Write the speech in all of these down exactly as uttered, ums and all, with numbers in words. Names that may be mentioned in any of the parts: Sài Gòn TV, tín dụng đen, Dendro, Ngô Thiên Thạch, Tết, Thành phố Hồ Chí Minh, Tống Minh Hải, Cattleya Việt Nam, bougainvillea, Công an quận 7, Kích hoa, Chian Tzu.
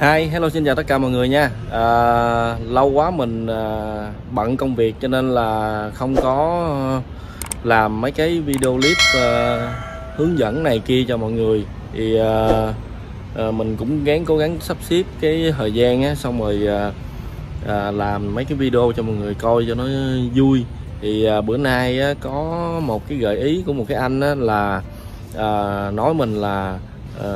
Hi, hello, xin chào tất cả mọi người nha. à, Lâu quá mình à, bận công việc cho nên là không có làm mấy cái video clip à, hướng dẫn này kia cho mọi người. Thì à, à, mình cũng gắng cố gắng sắp xếp cái thời gian á, xong rồi à, à, làm mấy cái video cho mọi người coi cho nó vui. Thì à, bữa nay á, có một cái gợi ý của một cái anh á, là à, nói mình là à,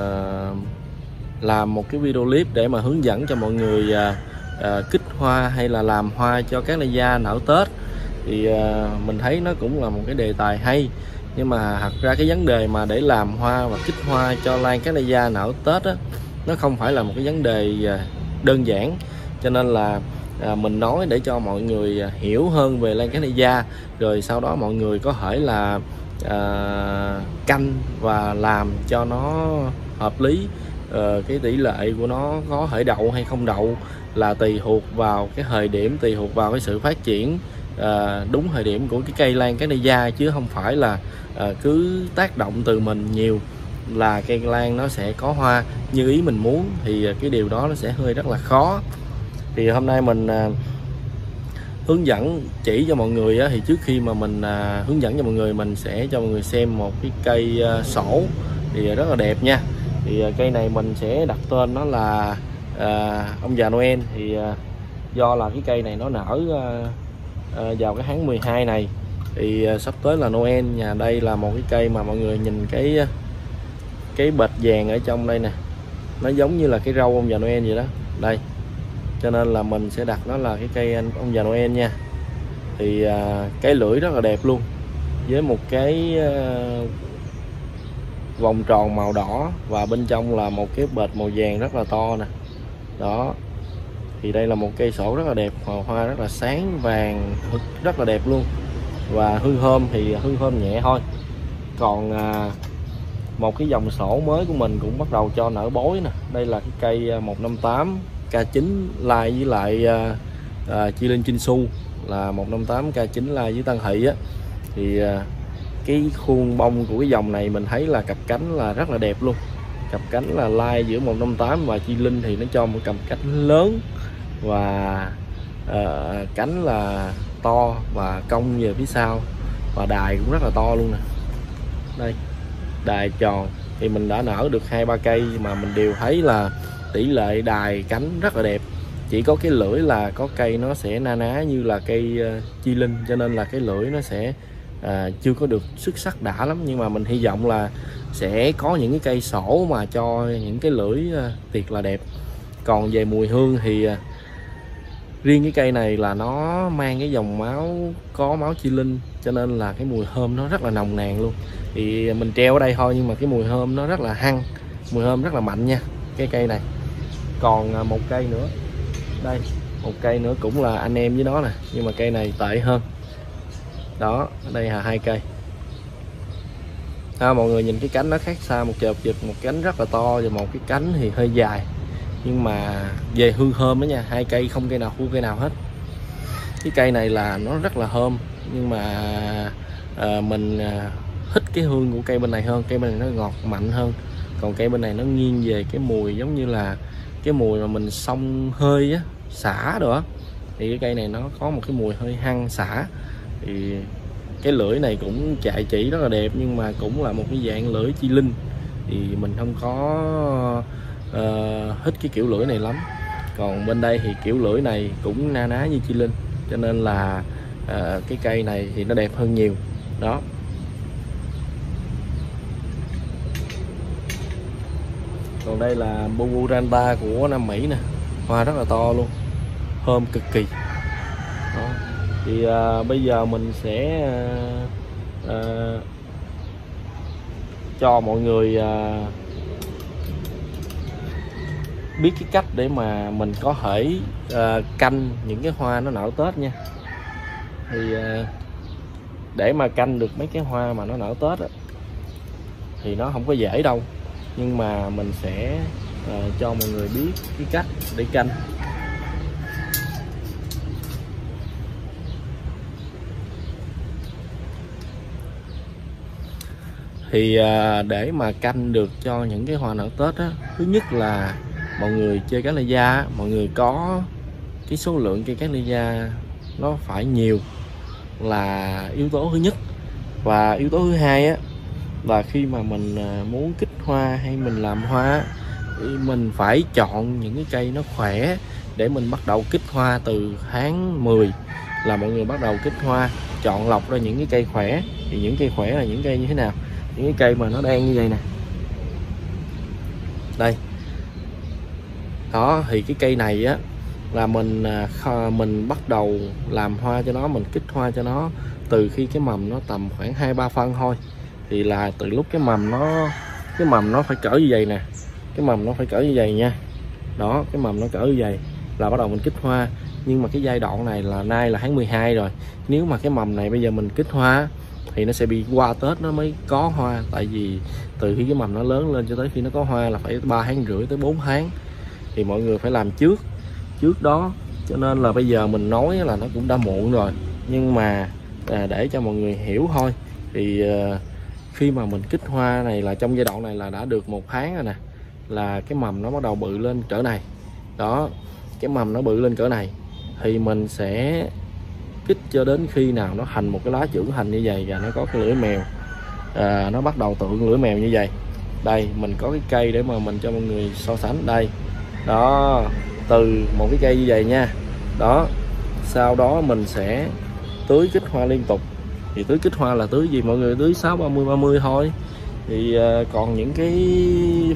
làm một cái video clip để mà hướng dẫn cho mọi người à, à, kích hoa hay là làm hoa cho Cattleya nở Tết. Thì à, mình thấy nó cũng là một cái đề tài hay, nhưng mà thật ra cái vấn đề mà để làm hoa và kích hoa cho lan Cattleya nở Tết á, nó không phải là một cái vấn đề à, đơn giản. Cho nên là à, mình nói để cho mọi người hiểu hơn về lan Cattleya, rồi sau đó mọi người có thể là à, canh và làm cho nó hợp lý. Uh, cái tỷ lệ của nó có thể đậu hay không đậu là tùy thuộc vào cái thời điểm, tùy thuộc vào cái sự phát triển uh, đúng thời điểm của cái cây lan Cattleya, chứ không phải là uh, cứ tác động từ mình nhiều là cây lan nó sẽ có hoa như ý mình muốn. Thì uh, cái điều đó nó sẽ hơi rất là khó. Thì hôm nay mình uh, hướng dẫn chỉ cho mọi người uh, thì trước khi mà mình uh, hướng dẫn cho mọi người, mình sẽ cho mọi người xem một cái cây uh, sổ thì uh, rất là đẹp nha. Thì cây này mình sẽ đặt tên nó là à, ông già Noel. Thì à, do là cái cây này nó nở à, à, vào cái tháng mười hai này, thì à, sắp tới là Noel. Nhà đây là một cái cây mà mọi người nhìn cái cái bệt vàng ở trong đây nè, nó giống như là cái râu ông già Noel vậy đó đây. Cho nên là mình sẽ đặt nó là cái cây ông già Noel nha. Thì à, cái lưỡi rất là đẹp luôn, với một cái à, vòng tròn màu đỏ và bên trong là một cái bệt màu vàng rất là to nè. Đó. Thì đây là một cây sổ rất là đẹp, màu hoa rất là sáng vàng, rất là đẹp luôn. Và hương thơm thì hương thơm nhẹ thôi. Còn à, một cái dòng sổ mới của mình cũng bắt đầu cho nở bối nè. Đây là cái cây một năm tám ca chín lai với lại à, à, Chian Tzu là một năm tám ca chín lai với Tân Thị á. Thì à, cái khuôn bông của cái dòng này mình thấy là cặp cánh là rất là đẹp luôn. Cặp cánh là lai giữa một năm tám và Chi Linh thì nó cho một cặp cánh lớn và uh, cánh là to và cong về phía sau, và đài cũng rất là to luôn nè. Đây, đài tròn. Thì mình đã nở được hai ba cây mà mình đều thấy là tỷ lệ đài cánh rất là đẹp. Chỉ có cái lưỡi là có cây nó sẽ na ná như là cây uh, Chi Linh, cho nên là cái lưỡi nó sẽ À, chưa có được xuất sắc đã lắm. Nhưng mà mình hy vọng là sẽ có những cái cây sổ mà cho những cái lưỡi à, tiệt là đẹp. Còn về mùi hương thì à, riêng cái cây này là nó mang cái dòng máu, có máu Chi Linh, cho nên là cái mùi thơm nó rất là nồng nàn luôn. Thì mình treo ở đây thôi, nhưng mà cái mùi thơm nó rất là hăng, mùi thơm rất là mạnh nha cái cây này. Còn à, một cây nữa, đây một cây nữa cũng là anh em với nó nè, nhưng mà cây này tệ hơn. Đó, đây là hai cây à, mọi người nhìn cái cánh nó khác xa một chợp giật, một cánh rất là to và một cái cánh thì hơi dài. Nhưng mà về hương thơm đó nha, hai cây không cây nào khua cây nào hết. Cái cây này là nó rất là thơm, nhưng mà à, mình à, thích cái hương của cây bên này hơn. Cây bên này nó ngọt mạnh hơn, còn cây bên này nó nghiêng về cái mùi giống như là cái mùi mà mình xông hơi á, xả đồ á. Thì cái cây này nó có một cái mùi hơi hăng xả. Thì cái lưỡi này cũng chạy chỉ rất là đẹp, nhưng mà cũng là một cái dạng lưỡi Chi Linh. Thì mình không có uh, thích cái kiểu lưỡi này lắm. Còn bên đây thì kiểu lưỡi này cũng na ná như Chi Linh, cho nên là uh, cái cây này thì nó đẹp hơn nhiều. Đó. Còn đây là bougainvillea của Nam Mỹ nè, hoa rất là to luôn, thơm cực kỳ. Đó. Thì à, bây giờ mình sẽ à, à, cho mọi người à, biết cái cách để mà mình có thể à, canh những cái hoa nó nở Tết nha. Thì à, để mà canh được mấy cái hoa mà nó nở Tết đó, thì nó không có dễ đâu. Nhưng mà mình sẽ à, cho mọi người biết cái cách để canh. Thì để mà canh được cho những cái hoa nở Tết á, thứ nhất là mọi người chơi Cattleya, mọi người có cái số lượng cây Cattleya nó phải nhiều là yếu tố thứ nhất. Và yếu tố thứ hai á, là khi mà mình muốn kích hoa hay mình làm hoa, mình phải chọn những cái cây nó khỏe để mình bắt đầu kích hoa. Từ tháng mười là mọi người bắt đầu kích hoa, chọn lọc ra những cái cây khỏe. Thì những cây khỏe là những cây như thế nào? Những cái cây mà nó đang như vậy nè, đây đó, thì cái cây này á là mình mình bắt đầu làm hoa cho nó, mình kích hoa cho nó từ khi cái mầm nó tầm khoảng hai ba phân thôi. Thì là từ lúc cái mầm nó cái mầm nó phải cỡ như vậy nè, cái mầm nó phải cỡ như vậy nha, đó, cái mầm nó cỡ như vậy là bắt đầu mình kích hoa. Nhưng mà cái giai đoạn này là nay là tháng mười hai rồi, nếu mà cái mầm này bây giờ mình kích hoa thì nó sẽ bị qua Tết nó mới có hoa. Tại vì từ khi cái mầm nó lớn lên cho tới khi nó có hoa là phải ba tháng rưỡi tới bốn tháng, thì mọi người phải làm trước trước đó. Cho nên là bây giờ mình nói là nó cũng đã muộn rồi, nhưng mà à, để cho mọi người hiểu thôi. Thì à, khi mà mình kích hoa này là trong giai đoạn này là đã được một tháng rồi nè, là cái mầm nó bắt đầu bự lên cỡ này đó, cái mầm nó bự lên cỡ này thì mình sẽ kích cho đến khi nào nó thành một cái lá trưởng thành như vậy và nó có cái lưỡi mèo, à, nó bắt đầu tượng lưỡi mèo như vậy. Đây mình có cái cây để mà mình cho mọi người so sánh đây đó, từ một cái cây như vậy nha đó. Sau đó mình sẽ tưới kích hoa liên tục. Thì tưới kích hoa là tưới gì? Mọi người tưới sáu ba mươi ba mươi thôi. Thì à, còn những cái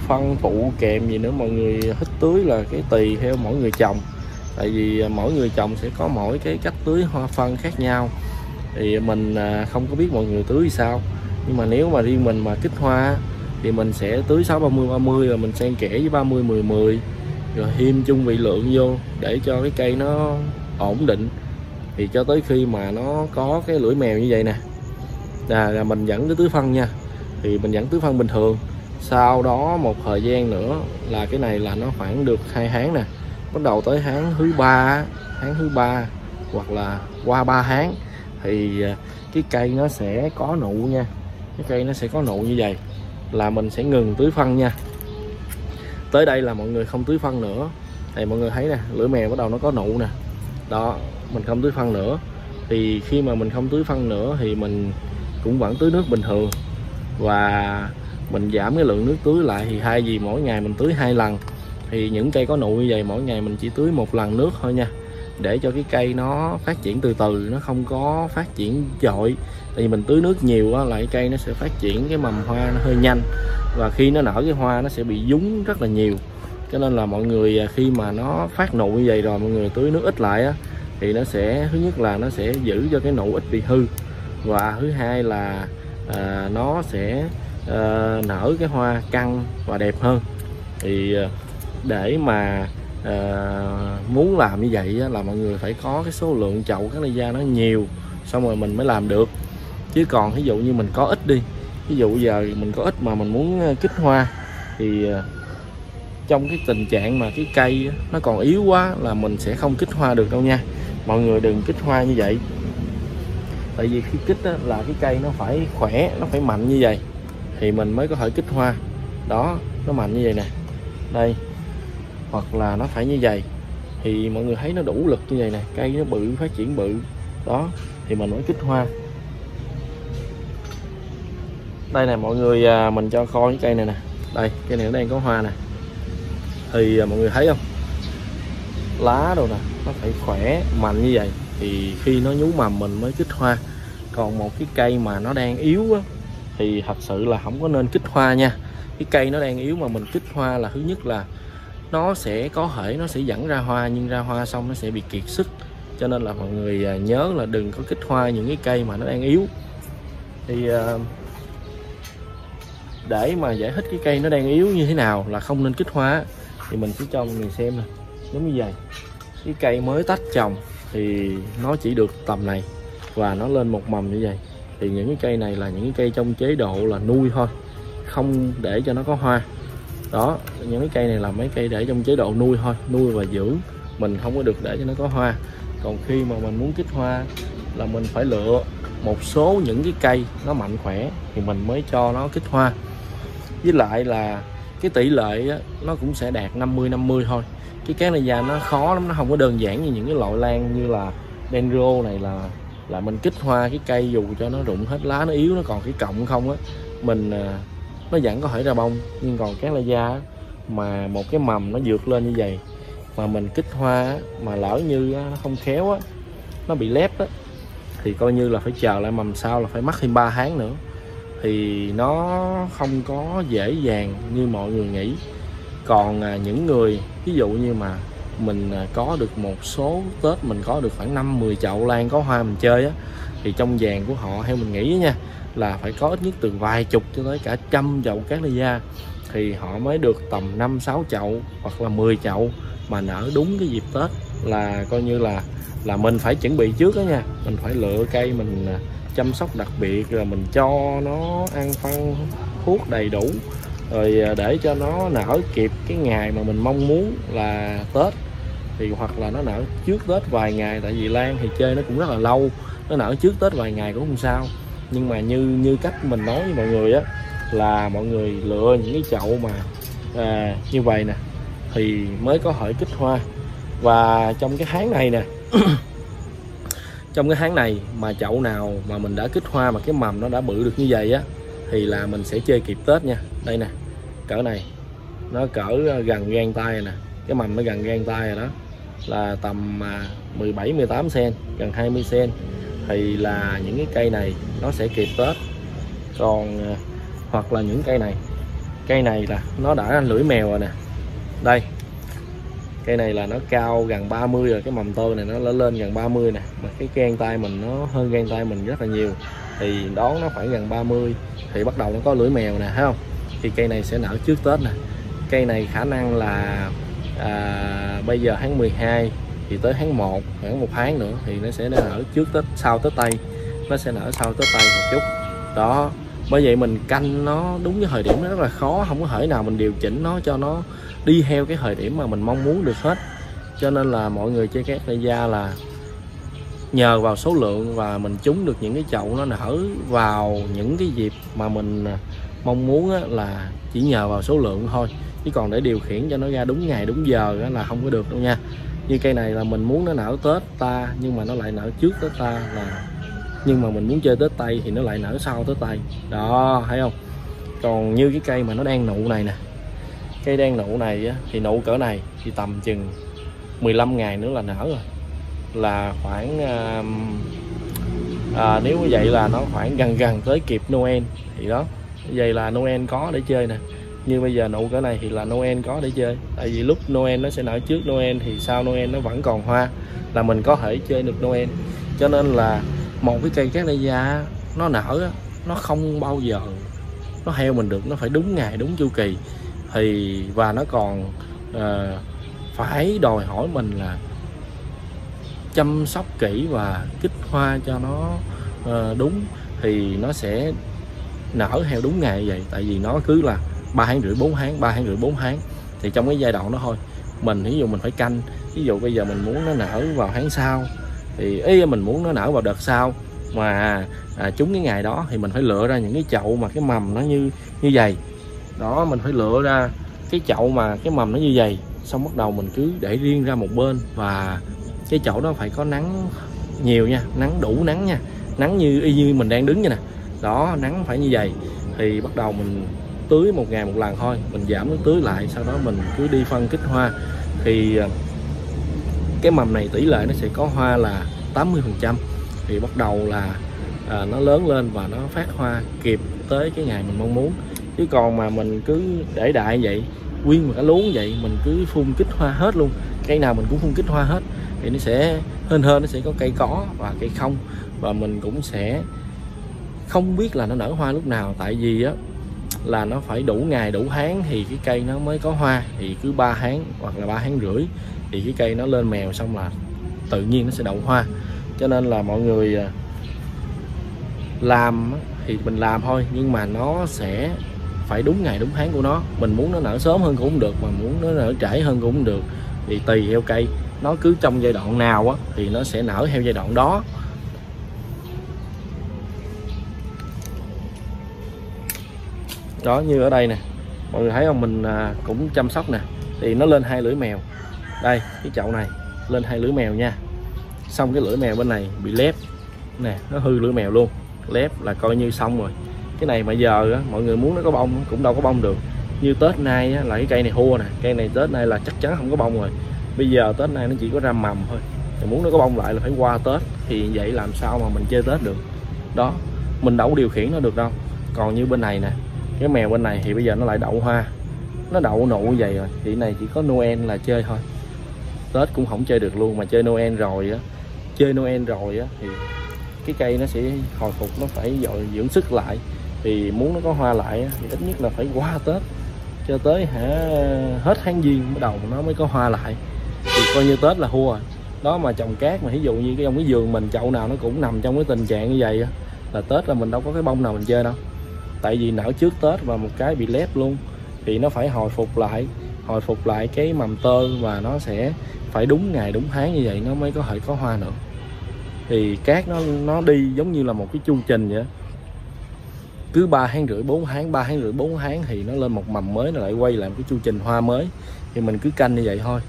phân phụ kèm gì nữa mọi người thích tưới là cái tùy theo mỗi người trồng. Tại vì mỗi người trồng sẽ có mỗi cái cách tưới hoa phân khác nhau, thì mình không có biết mọi người tưới sao. Nhưng mà nếu mà riêng mình mà kích hoa thì mình sẽ tưới sáu ba mươi ba mươi, rồi mình xen kẽ với ba mươi mười mười, rồi hiêm chung vị lượng vô để cho cái cây nó ổn định. Thì cho tới khi mà nó có cái lưỡi mèo như vậy nè là, là mình vẫn cứ tưới phân nha. Thì mình vẫn tưới phân bình thường. Sau đó một thời gian nữa là cái này là nó khoảng được hai tháng nè, bắt đầu tới tháng thứ ba tháng thứ ba hoặc là qua ba tháng thì cái cây nó sẽ có nụ nha, cái cây nó sẽ có nụ như vậy là mình sẽ ngừng tưới phân nha. Tới đây là mọi người không tưới phân nữa. Thì mọi người thấy nè, lưỡi mèo bắt đầu nó có nụ nè đó, mình không tưới phân nữa. Thì khi mà mình không tưới phân nữa thì mình cũng vẫn tưới nước bình thường và mình giảm cái lượng nước tưới lại. Thì thay vì mỗi ngày mình tưới hai lần thì những cây có nụ như vậy mỗi ngày mình chỉ tưới một lần nước thôi nha, để cho cái cây nó phát triển từ từ, nó không có phát triển dội. Tại vì mình tưới nước nhiều á là cái cây nó sẽ phát triển cái mầm hoa nó hơi nhanh, và khi nó nở cái hoa nó sẽ bị dúng rất là nhiều. Cho nên là mọi người khi mà nó phát nụ như vậy rồi mọi người tưới nước ít lại á, thì nó sẽ, thứ nhất là nó sẽ giữ cho cái nụ ít bị hư, và thứ hai là à, nó sẽ à, nở cái hoa căng và đẹp hơn. Thì để mà uh, muốn làm như vậy á, là mọi người phải có cái số lượng chậu Cattleya nó nhiều xong rồi mình mới làm được. Chứ còn ví dụ như mình có ít đi, ví dụ giờ mình có ít mà mình muốn kích hoa thì uh, trong cái tình trạng mà cái cây nó còn yếu quá là mình sẽ không kích hoa được đâu nha. Mọi người đừng kích hoa như vậy. Tại vì khi kích á, là cái cây nó phải khỏe, nó phải mạnh như vậy thì mình mới có thể kích hoa. Đó, nó mạnh như vậy nè, đây, hoặc là nó phải như vậy. Thì mọi người thấy nó đủ lực như vậy nè, cây nó bự, phát triển bự đó thì mình mới kích hoa. Đây nè mọi người, à, mình cho coi cái cây này nè, đây cây này nó đang có hoa nè. Thì à, mọi người thấy không, lá đồ nè nó phải khỏe mạnh như vậy thì khi nó nhú mầm mình mới kích hoa. Còn một cái cây mà nó đang yếu á, thì thật sự là không có nên kích hoa nha. Cái cây nó đang yếu mà mình kích hoa là thứ nhất là nó sẽ có thể nó sẽ dẫn ra hoa, nhưng ra hoa xong nó sẽ bị kiệt sức. Cho nên là mọi người nhớ là đừng có kích hoa những cái cây mà nó đang yếu. Thì để mà giải thích cái cây nó đang yếu như thế nào là không nên kích hoa thì mình sẽ cho mọi người xem nè, giống như vậy. Cái cây mới tách trồng thì nó chỉ được tầm này và nó lên một mầm như vậy. Thì những cái cây này là những cái cây trong chế độ là nuôi thôi, không để cho nó có hoa. Đó, những cái cây này là mấy cây để trong chế độ nuôi thôi, nuôi và dưỡng, mình không có được để cho nó có hoa. Còn khi mà mình muốn kích hoa là mình phải lựa một số những cái cây nó mạnh khỏe thì mình mới cho nó kích hoa. Với lại là cái tỷ lệ á, nó cũng sẽ đạt năm mươi năm mươi thôi. Cái Cattleya nó khó lắm, nó không có đơn giản như những cái loại lan như là Dendro này là là mình kích hoa cái cây dù cho nó rụng hết lá, nó yếu, nó còn cái cọng không á, mình nó vẫn có thể ra bông. Nhưng còn Cattleya mà một cái mầm nó vượt lên như vậy mà mình kích hoa mà lỡ như nó không khéo á, nó bị lép á, thì coi như là phải chờ lại mầm sau, là phải mất thêm ba tháng nữa. Thì nó không có dễ dàng như mọi người nghĩ. Còn những người ví dụ như mà mình có được một số Tết mình có được khoảng năm mười chậu lan có hoa mình chơi á, thì trong vàng của họ theo mình nghĩ nha, là phải có ít nhất từ vài chục cho tới cả trăm chậu Cattleya thì họ mới được tầm năm sáu chậu hoặc là mười chậu mà nở đúng cái dịp Tết. Là coi như là là mình phải chuẩn bị trước đó nha, mình phải lựa cây, mình chăm sóc đặc biệt, rồi mình cho nó ăn phân thuốc đầy đủ, rồi để cho nó nở kịp cái ngày mà mình mong muốn là Tết, thì hoặc là nó nở trước Tết vài ngày, tại vì lan thì chơi nó cũng rất là lâu, nó nở trước Tết vài ngày cũng không sao. Nhưng mà như như cách mình nói với mọi người á, là mọi người lựa những cái chậu mà à, như vậy nè thì mới có thể kích hoa. Và trong cái tháng này nè trong cái tháng này mà chậu nào mà mình đã kích hoa mà cái mầm nó đã bự được như vậy á, thì là mình sẽ chơi kịp Tết nha. Đây nè, cỡ này nó cỡ gần gang tay nè, cái mầm nó gần gang tay rồi đó, là tầm mười bảy mười tám xen, gần hai mươi xen, thì là những cái cây này nó sẽ kịp Tết. Còn hoặc là những cây này, cây này là nó đã lưỡi mèo rồi nè, đây cây này là nó cao gần ba mươi rồi, cái mầm tơ này nó lên gần ba mươi nè, mà cái gang tay mình nó hơn gang tay mình rất là nhiều, thì đón nó phải gần ba mươi thì bắt đầu nó có lưỡi mèo nè, thấy không? Thì cây này sẽ nở trước Tết nè. Cây này khả năng là à, bây giờ tháng mười hai thì tới tháng một, khoảng một tháng nữa thì nó sẽ nở trước Tết, sau Tết Tây, nó sẽ nở sau Tết Tây một chút đó. Bởi vậy mình canh nó đúng cái thời điểm nó rất là khó, không có thể nào mình điều chỉnh nó cho nó đi theo cái thời điểm mà mình mong muốn được hết. Cho nên là mọi người chơi Cattleya là nhờ vào số lượng, và mình trúng được những cái chậu nó nở vào những cái dịp mà mình mong muốn là chỉ nhờ vào số lượng thôi, chứ còn để điều khiển cho nó ra đúng ngày đúng giờ là không có được đâu nha. Như cây này là mình muốn nó nở Tết ta nhưng mà nó lại nở trước Tết ta, là nhưng mà mình muốn chơi Tết Tây thì nó lại nở sau Tết Tây đó, thấy không? Còn như cái cây mà nó đang nụ này nè, cây đang nụ này á, thì nụ cỡ này thì tầm chừng mười lăm ngày nữa là nở rồi, là khoảng à, à, nếu như vậy là nó khoảng gần gần tới kịp Noel thì đó. Vậy là Noel có để chơi nè. Như bây giờ nụ cỡ này thì là Noel có để chơi, tại vì lúc Noel nó sẽ nở trước Noel, thì sau Noel nó vẫn còn hoa, là mình có thể chơi được Noel. Cho nên là một cái cây Cattleya nó nở nó không bao giờ nó theo mình được, nó phải đúng ngày đúng chu kỳ, thì và nó còn uh, phải đòi hỏi mình là chăm sóc kỹ và kích hoa cho nó uh, đúng, thì nó sẽ nở theo đúng ngày vậy. Tại vì nó cứ là ba tháng rưỡi bốn tháng ba tháng rưỡi bốn tháng, thì trong cái giai đoạn đó thôi mình ví dụ mình phải canh. Ví dụ bây giờ mình muốn nó nở vào tháng sau, thì ý mình muốn nó nở vào đợt sau mà à, trúng cái ngày đó, thì mình phải lựa ra những cái chậu mà cái mầm nó như như vậy đó. Mình phải lựa ra cái chậu mà cái mầm nó như vậy, xong bắt đầu mình cứ để riêng ra một bên, và cái chậu đó phải có nắng nhiều nha, nắng đủ nắng nha, nắng như y như mình đang đứng như nè đó, nắng phải như vậy. Thì bắt đầu mình tưới một ngày một lần thôi, mình giảm nước tưới lại, sau đó mình cứ đi phân kích hoa. Thì cái mầm này tỷ lệ nó sẽ có hoa là tám mươi phần trăm, thì bắt đầu là à, nó lớn lên và nó phát hoa kịp tới cái ngày mình mong muốn. Chứ còn mà mình cứ để đại vậy, nguyên một cả luống vậy, mình cứ phun kích hoa hết luôn, cây nào mình cũng phun kích hoa hết, thì nó sẽ hên hên nó sẽ có cây có và cây không, và mình cũng sẽ không biết là nó nở hoa lúc nào. Tại vì á là nó phải đủ ngày đủ tháng thì cái cây nó mới có hoa, thì cứ ba tháng hoặc là ba tháng rưỡi thì cái cây nó lên mèo, xong là tự nhiên nó sẽ đậu hoa. Cho nên là mọi người làm thì mình làm thôi, nhưng mà nó sẽ phải đúng ngày đúng tháng của nó. Mình muốn nó nở sớm hơn cũng không được, mà muốn nó nở trễ hơn cũng không được, thì tùy theo cây, nó cứ trong giai đoạn nào á thì nó sẽ nở theo giai đoạn đó. Đó, như ở đây nè, Mọi người thấy không, mình cũng chăm sóc nè thì nó lên hai lưỡi mèo. Đây cái chậu này lên hai lưỡi mèo nha, xong cái lưỡi mèo bên này bị lép nè, nó hư lưỡi mèo luôn, lép là coi như xong rồi. Cái này mà giờ á, mọi người muốn nó có bông cũng đâu có bông được. Như Tết nay á, là cái cây này hua nè, cây này Tết nay là chắc chắn không có bông rồi. Bây giờ Tết nay nó chỉ có ra mầm thôi, thì muốn nó có bông lại là phải qua Tết, thì vậy làm sao mà mình chơi Tết được đó, mình đâu có điều khiển nó được đâu. Còn như bên này nè, cái mèo bên này thì bây giờ nó lại đậu hoa, nó đậu nụ vậy rồi, thì này chỉ có Noel là chơi thôi, Tết cũng không chơi được luôn. Mà chơi Noel rồi á, chơi Noel rồi á thì cái cây nó sẽ hồi phục, nó phải dội dưỡng sức lại, thì muốn nó có hoa lại á, thì ít nhất là phải qua Tết, cho tới hả hết tháng Giêng bắt đầu nó mới có hoa lại, thì coi như Tết là hua rồi đó. Mà trồng cát mà ví dụ như cái trong cái vườn mình chậu nào nó cũng nằm trong cái tình trạng như vậy á, là Tết là mình đâu có cái bông nào mình chơi đâu, tại vì nở trước Tết và một cái bị lép luôn, thì nó phải hồi phục lại, hồi phục lại cái mầm tơ, và nó sẽ phải đúng ngày đúng tháng như vậy nó mới có thể có hoa nữa. Thì cát nó nó đi giống như là một cái chu trình vậy, cứ ba tháng rưỡi bốn tháng, ba tháng rưỡi bốn tháng thì nó lên một mầm mới, nó lại quay lại một cái chu trình hoa mới, thì mình cứ canh như vậy thôi.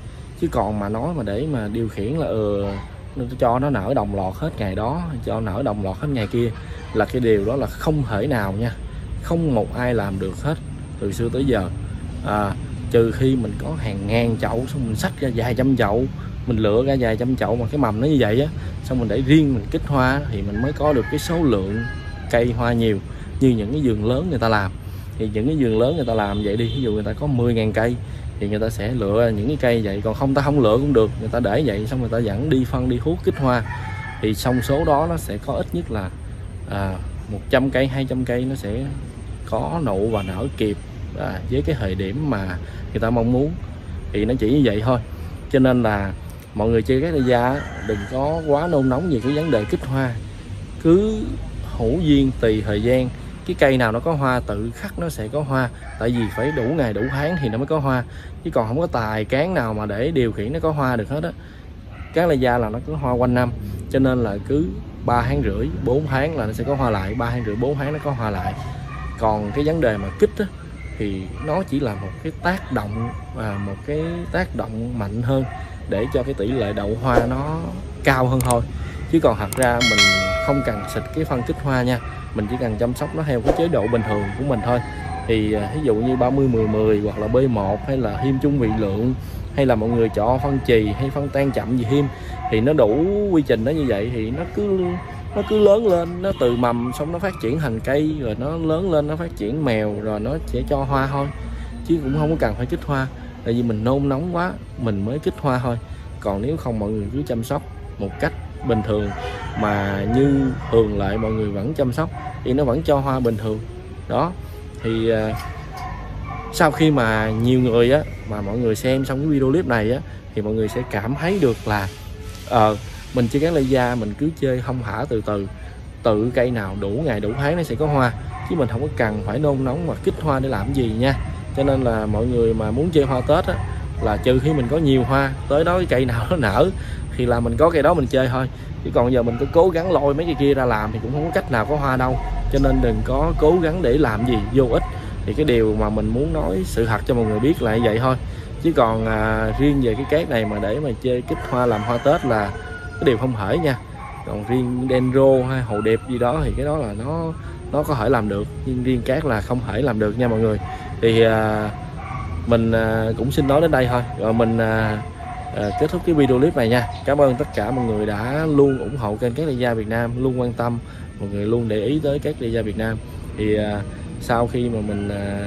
Chứ còn mà nói mà để mà điều khiển là ừ, cho nó nở đồng loạt hết ngày đó, cho nở đồng loạt hết ngày kia, là cái điều đó là không thể nào nha, không một ai làm được hết từ xưa tới giờ. À, trừ khi mình có hàng ngàn chậu, xong mình xách ra vài trăm chậu, mình lựa ra vài trăm chậu mà cái mầm nó như vậy á, xong mình để riêng mình kích hoa, thì mình mới có được cái số lượng cây hoa nhiều như những cái vườn lớn người ta làm. Thì những cái vườn lớn người ta làm vậy đi, ví dụ người ta có mười ngàn cây thì người ta sẽ lựa những cái cây vậy, còn không ta không lựa cũng được, người ta để vậy xong người ta dẫn đi phân đi hút kích hoa, thì trong số đó nó sẽ có ít nhất là à, một trăm cây hai trăm cây nó sẽ có nụ và nở kịp à, với cái thời điểm mà người ta mong muốn, thì nó chỉ như vậy thôi. Cho nên là mọi người chơi Cattleya đừng có quá nôn nóng về cái vấn đề kích hoa, cứ hữu duyên tùy thời gian, cái cây nào nó có hoa tự khắc nó sẽ có hoa, tại vì phải đủ ngày đủ tháng thì nó mới có hoa, chứ còn không có tài cán nào mà để điều khiển nó có hoa được hết á. Cattleya là nó có hoa quanh năm, cho nên là cứ ba tháng rưỡi bốn tháng là nó sẽ có hoa lại, ba tháng rưỡi bốn tháng nó có hoa lại. Còn cái vấn đề mà kích á, thì nó chỉ là một cái tác động và một cái tác động mạnh hơn để cho cái tỷ lệ đậu hoa nó cao hơn thôi, chứ còn thật ra mình không cần xịt cái phân kích hoa nha, mình chỉ cần chăm sóc nó theo cái chế độ bình thường của mình thôi. Thì ví dụ như ba mươi mười mười hoặc là B một hay là hiêm chung vị lượng, hay là mọi người chọn phân chì hay phân tan chậm gì hiêm, thì nó đủ quy trình nó như vậy, thì nó cứ nó cứ lớn lên, nó từ mầm xong nó phát triển thành cây, rồi nó lớn lên nó phát triển mèo, rồi nó sẽ cho hoa thôi, chứ cũng không có cần phải kích hoa, tại vì mình nôn nóng quá mình mới kích hoa thôi. Còn nếu không mọi người cứ chăm sóc một cách bình thường mà như thường lại mọi người vẫn chăm sóc, thì nó vẫn cho hoa bình thường đó. Thì uh, sau khi mà nhiều người á, mà mọi người xem xong cái video clip này á, thì mọi người sẽ cảm thấy được là uh, mình chơi Cattleya mình cứ chơi hông hả từ từ, tự cây nào đủ ngày đủ tháng nó sẽ có hoa, chứ mình không có cần phải nôn nóng mà kích hoa để làm gì nha. Cho nên là mọi người mà muốn chơi hoa Tết á, là trừ khi mình có nhiều hoa, tới đó cái cây nào nó nở thì là mình có cây đó mình chơi thôi, chứ còn giờ mình cứ cố gắng lôi mấy cây kia ra làm thì cũng không có cách nào có hoa đâu. Cho nên đừng có cố gắng để làm gì vô ích. Thì cái điều mà mình muốn nói sự thật cho mọi người biết là như vậy thôi, chứ còn à, riêng về cái cát này mà để mà chơi kích hoa làm hoa Tết là cái điều không thể nha. Còn riêng Dendro hay hồ điệp gì đó thì cái đó là nó nó có thể làm được, nhưng riêng cát là không thể làm được nha mọi người. Thì à, mình à, cũng xin nói đến đây thôi, rồi mình à, À, kết thúc cái video clip này nha. Cảm ơn tất cả mọi người đã luôn ủng hộ kênh Cattleya Việt Nam, luôn quan tâm, mọi người luôn để ý tới Cattleya Việt Nam. Thì à, sau khi mà mình à,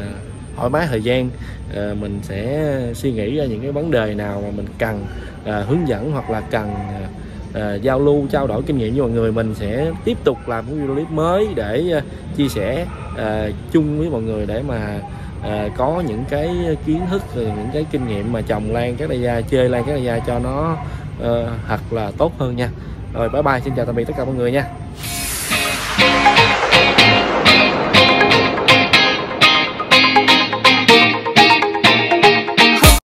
thoải mái thời gian, à, mình sẽ suy nghĩ ra những cái vấn đề nào mà mình cần à, hướng dẫn hoặc là cần à, à, giao lưu trao đổi kinh nghiệm với mọi người. Mình sẽ tiếp tục làm những video clip mới để à, chia sẻ à, chung với mọi người, để mà À, có những cái kiến thức rồi những cái kinh nghiệm mà trồng lan Cattleya, chơi lan Cattleya cho nó uh, thật là tốt hơn nha. Rồi bye bye, xin chào tạm biệt tất cả mọi người nha.